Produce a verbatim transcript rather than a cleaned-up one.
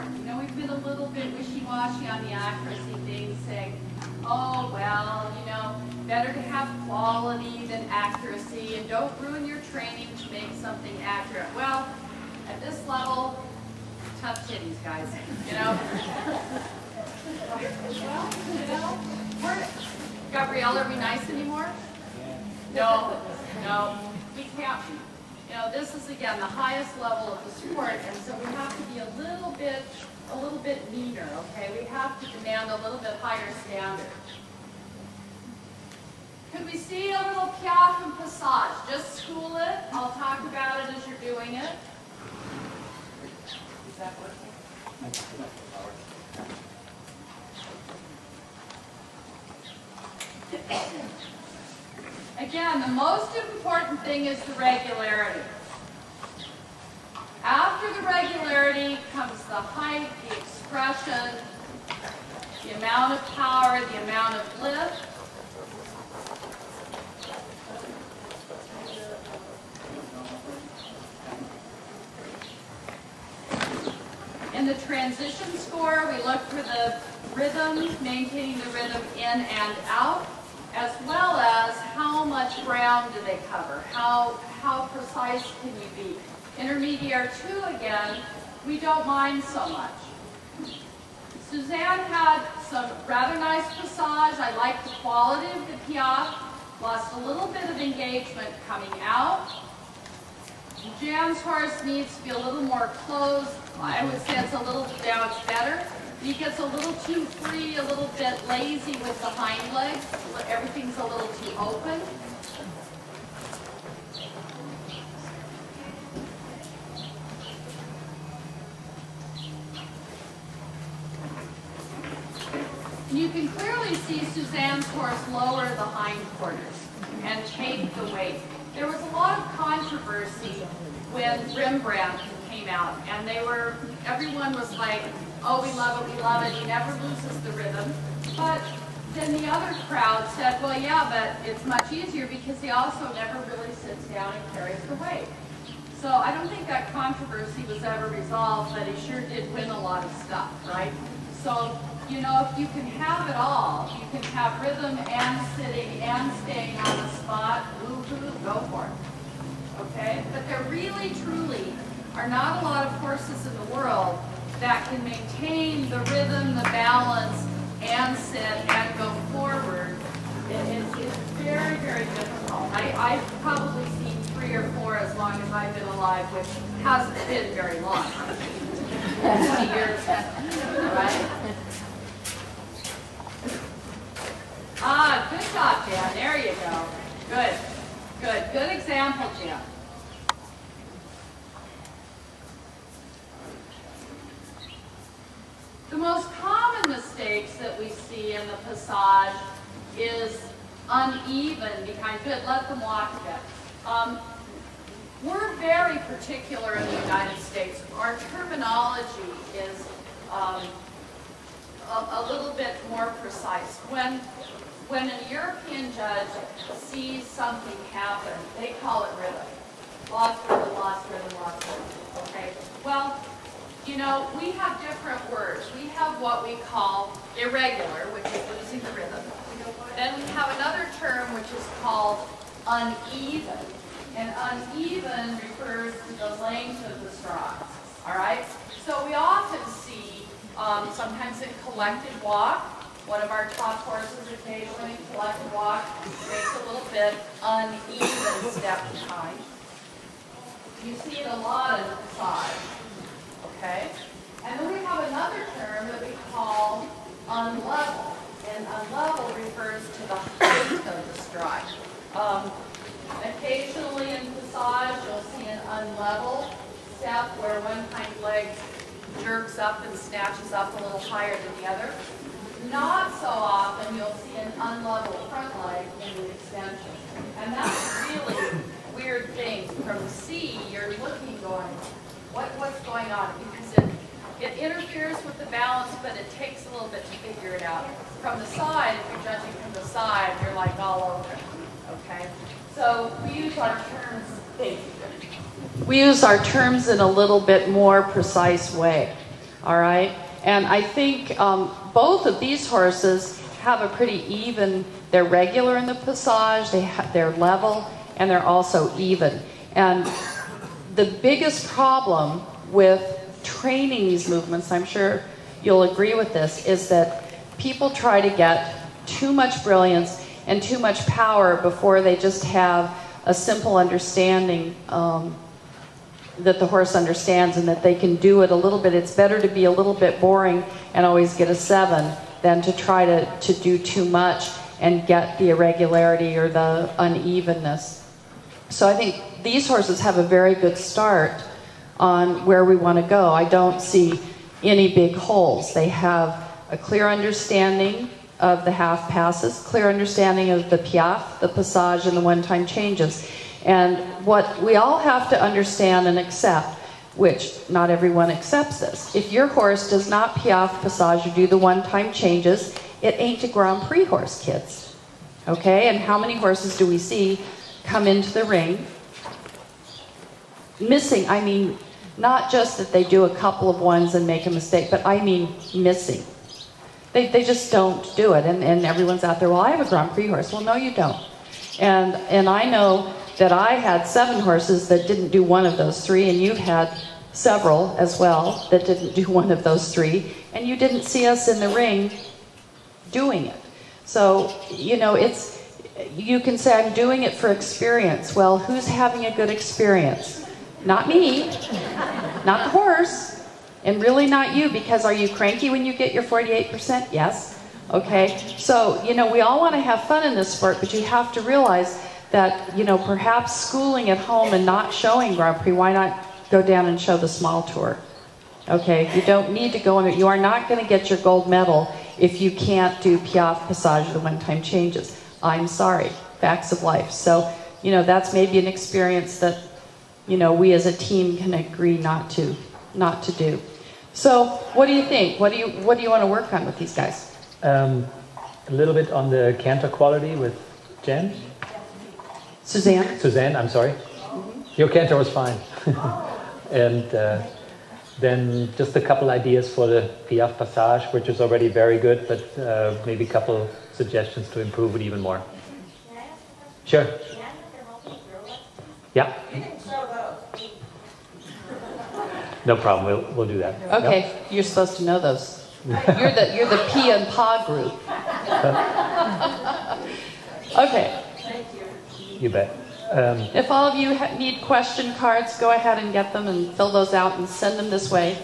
important. You know, we've been a little bit wishy-washy on the accuracy thing, saying, oh, well, you know, better to have quality than accuracy, and don't ruin your training to make something accurate. Well, at this level, tough titties, guys, you know? Well, you know, we're, Gabrielle, are we nice anymore? No, no, we can't be. You know, this is, again, the highest level of the sport, and so we have to be a little bit, a little bit meaner, okay? We have to demand a little bit higher standard. Could we see a little piaf and passage? Just school it. I'll talk about it as you're doing it. Is that working? Again, the most important thing is the regularity. After the regularity comes the height, the expression, the amount of power, the amount of lift. In the transition score, we look for the rhythm, maintaining the rhythm in and out, as well as how much ground do they cover, how, how precise can you be. Intermediate two, again, we don't mind so much. Suzanne had some rather nice passage. I liked the quality of the piaf, lost a little bit of engagement coming out. Jan's horse needs to be a little more closed. I would say it's a little, now it's better. He gets a little too free, a little bit lazy with the hind legs. Everything's a little too open. And you can clearly see Suzanne's horse lower the hindquarters and take the weight. There was a lot of controversy when Rembrandt came out, and they were, everyone was like, oh, we love it, we love it, he never loses the rhythm. But then the other crowd said, well, yeah, but it's much easier because he also never really sits down and carries the weight. So I don't think that controversy was ever resolved, but he sure did win a lot of stuff, right? So, you know, if you can have it all, you can have rhythm and sitting and staying on the spot, woo-hoo, go for it, okay? But there really, truly are not a lot of horses in the world that can maintain the rhythm, the balance, and sit and go forward. It, it, it's very, very difficult. I, I've probably seen three or four as long as I've been alive, which hasn't been very long. twenty years, right? Ah, good job, Jen. There you go. Good, good, good example, Jen. The most common mistakes that we see in the passage is uneven behind. Good, let them walk a bit. Um, we're very particular in the United States. Our terminology is um, a, a little bit more precise. When, when a European judge sees something happen, they call it rhythm. Lost rhythm, lost rhythm, lost rhythm. Okay? Well, you know, we have different words. We have what we call irregular, which is losing the rhythm. Then we have another term which is called uneven. And uneven refers to the length of the stride. All right? So we often see, um, sometimes in collected walk, one of our top horses occasionally in collected walk takes a little bit uneven step behind. You see it a lot in the passage. Okay. And then we have another term that we call unlevel, and unlevel refers to the height of the stride. Um, occasionally in passage, you'll see an unlevel step where one hind leg jerks up and snatches up a little higher than the other. Not so often you'll see an unlevel front leg in the extension, and that's a really weird thing. From C, you're looking going, What, what's going on? Because it, it interferes with the balance, but it takes a little bit to figure it out. From the side, if you're judging from the side, you're like all over it, okay? So we use our terms, thank you. We use our terms in a little bit more precise way. all right? And I think um, both of these horses have a pretty even, they're regular in the passage, they ha they're level, and they're also even. And the biggest problem with training these movements, I'm sure you'll agree with this, is that people try to get too much brilliance and too much power before they just have a simple understanding um, that the horse understands and that they can do it a little bit. It's better to be a little bit boring and always get a seven than to try to, to do too much and get the irregularity or the unevenness. So I think these horses have a very good start on where we want to go. I don't see any big holes. They have a clear understanding of the half passes, clear understanding of the piaf, the passage, and the one-time changes. And what we all have to understand and accept, which not everyone accepts this, if your horse does not piaf, passage, or do the one-time changes, it ain't a Grand Prix horse, kids. Okay, and how many horses do we see come into the ring missing? I mean, not just that they do a couple of ones and make a mistake, but I mean missing. They, they just don't do it. And, and everyone's out there, well, I have a Grand Prix horse. Well, no, you don't. And, and I know that I had seven horses that didn't do one of those three, and you've had several as well that didn't do one of those three, and you didn't see us in the ring doing it. So, you know, it's, you can say, I'm doing it for experience. Well, who's having a good experience? Not me, not the horse. And really not you, because are you cranky when you get your forty-eight percent? Yes. Okay. So, you know, we all want to have fun in this sport, but you have to realize that, you know, perhaps schooling at home and not showing Grand Prix, why not go down and show the small tour? Okay. You don't need to go in it. You are not going to get your gold medal if you can't do piaf, passage, the one-time changes. I'm sorry. Facts of life. So, you know, that's maybe an experience that, you know, we as a team can agree not to, not to do. So, what do you think? What do you what do you want to work on with these guys? Um, a little bit on the canter quality with Jen, Suzanne. Suzanne, I'm sorry. Mm-hmm. Your canter was fine, and uh, then just a couple ideas for the piaf passage, which is already very good, but uh, maybe a couple suggestions to improve it even more. Can I ask a question? Sure. Can I ask your home girl? Yeah. You can show those. No problem. We'll we'll do that. Okay, yep. You're supposed to know those. You're the you're the P and Pa group. Okay. Thank you. You bet. Um, if all of you ha need question cards, go ahead and get them and fill those out and send them this way.